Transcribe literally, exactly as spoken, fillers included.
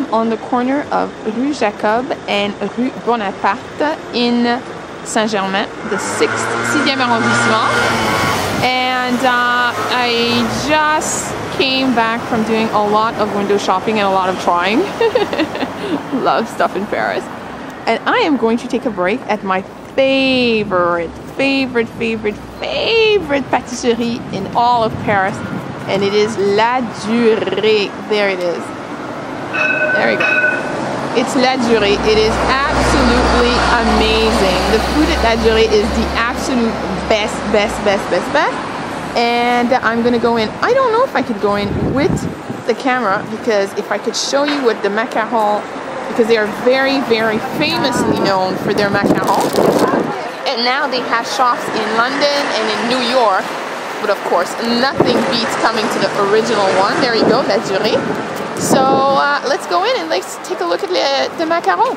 I'm on the corner of Rue Jacob and Rue Bonaparte in Saint-Germain, the sixth, sixth arrondissement. And uh, I just came back from doing a lot of window shopping and a lot of trying. Love stuff in Paris. And I am going to take a break at my favorite, favorite, favorite, favorite patisserie in all of Paris. And it is Ladurée. There it is. There we go. It's Ladurée. It is absolutely amazing. The food at Ladurée is the absolute best, best, best, best, best. And I'm going to go in. I don't know if I could go in with the camera, because if I could show you what the macaron, because they are very, very famously known for their macaron. And now they have shops in London and in New York. But of course, nothing beats coming to the original one. There you go, Ladurée. So uh, let's go in and let's take a look at the, the macaron.